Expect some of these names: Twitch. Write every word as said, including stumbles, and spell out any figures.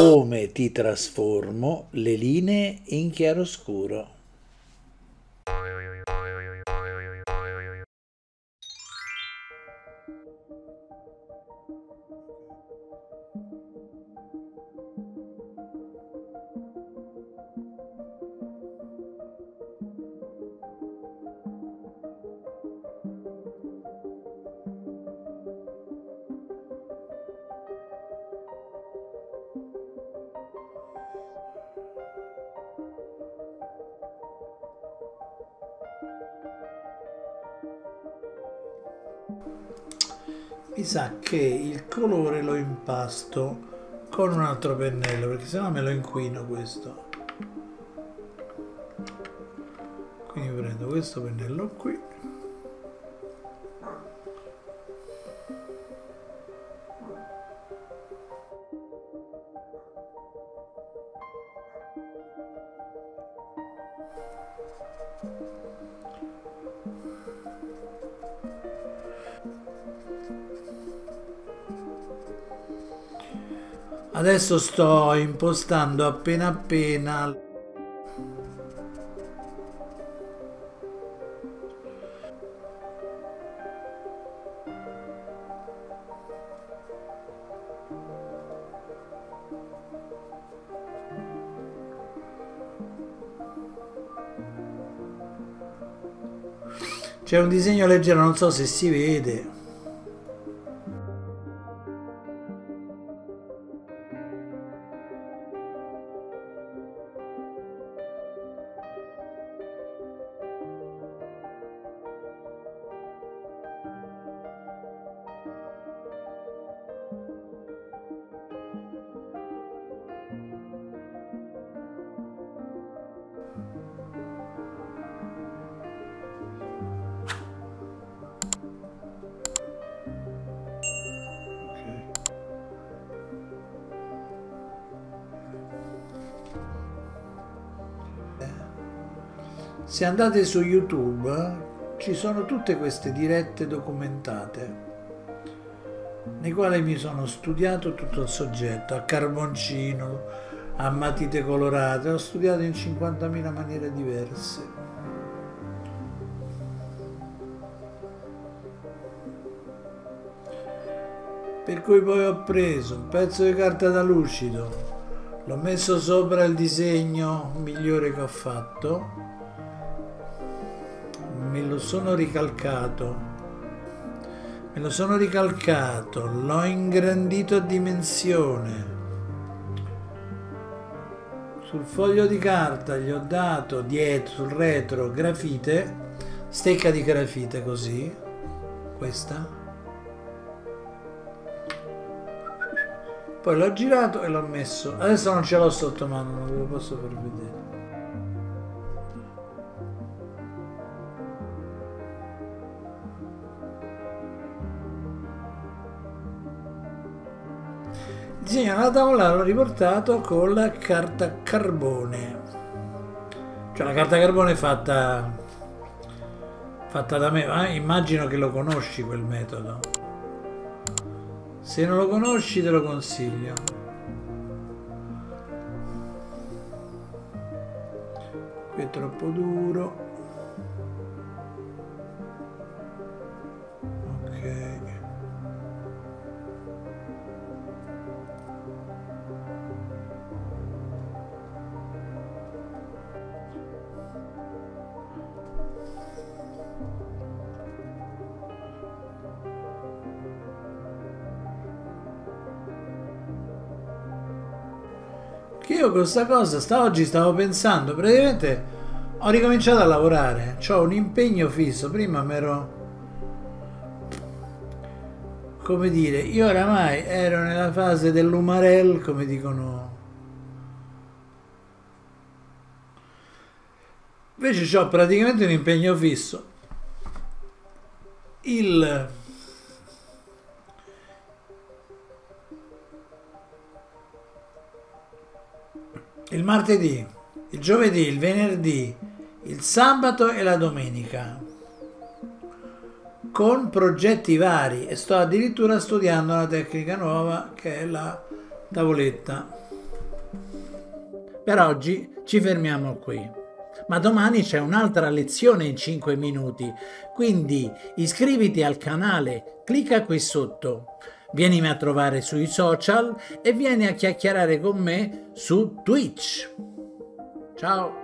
Come ti trasformo le linee in chiaroscuro? Mi sa che il colore lo impasto con un altro pennello, perché sennò me lo inquino questo. Quindi prendo questo pennello qui. Adesso sto impostando appena appena c'è un disegno leggero, non so se si vede. Se andate su YouTube ci sono tutte queste dirette documentate nei quali mi sono studiato tutto il soggetto a carboncino, a matite colorate, ho studiato in cinquantamila maniere diverse. Per cui poi ho preso un pezzo di carta da lucido, l'ho messo sopra il disegno migliore che ho fatto, me lo sono ricalcato, me lo sono ricalcato, l'ho ingrandito a dimensione. Sul foglio di carta gli ho dato dietro, sul retro, grafite, stecca di grafite così, questa. Poi l'ho girato e l'ho messo. Adesso non ce l'ho sotto mano, non ve lo posso far vedere. Il disegno alla tavola l'ho riportato con la carta carbone, cioè la carta carbone fatta, fatta da me, eh? Immagino che lo conosci quel metodo, se non lo conosci te lo consiglio. Qui è troppo duro, ok. Io questa cosa sta, oggi stavo pensando, praticamente ho ricominciato a lavorare, c'ho un impegno fisso, prima mi ero, come dire, io oramai ero nella fase dell'umarell, come dicono, invece c'ho praticamente un impegno fisso, il il martedì, il giovedì, il venerdì, il sabato e la domenica con progetti vari, e sto addirittura studiando una tecnica nuova che è la tavoletta. Per oggi ci fermiamo qui. Ma domani c'è un'altra lezione in cinque minuti, quindi iscriviti al canale, clicca qui sotto, vienimi a trovare sui social e vieni a chiacchierare con me su Twitch. Ciao!